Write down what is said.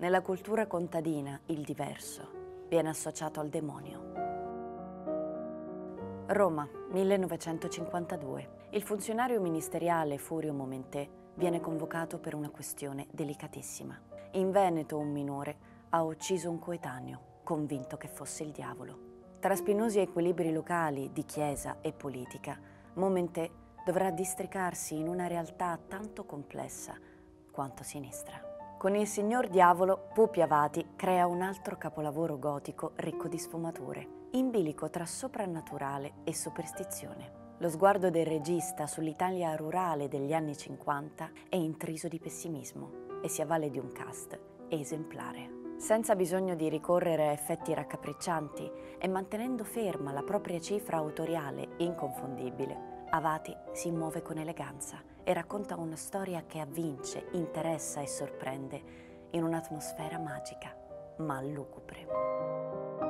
Nella cultura contadina il diverso viene associato al demonio. Roma, 1952. Il funzionario ministeriale Furio Momenté viene convocato per una questione delicatissima. In Veneto un minore ha ucciso un coetaneo, convinto che fosse il diavolo. Tra spinosi equilibri locali di chiesa e politica, Momenté dovrà districarsi in una realtà tanto complessa quanto sinistra. Con Il Signor Diavolo, Pupi Avati crea un altro capolavoro gotico ricco di sfumature, in bilico tra soprannaturale e superstizione. Lo sguardo del regista sull'Italia rurale degli anni 50 è intriso di pessimismo e si avvale di un cast esemplare. Senza bisogno di ricorrere a effetti raccapriccianti e mantenendo ferma la propria cifra autoriale inconfondibile, Avati si muove con eleganza e racconta una storia che avvince, interessa e sorprende in un'atmosfera magica, ma lugubre.